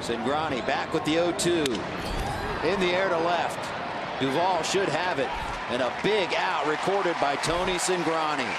Cingrani back with the 0-2. In the air to left. Duvall should have it. And a big out recorded by Tony Cingrani.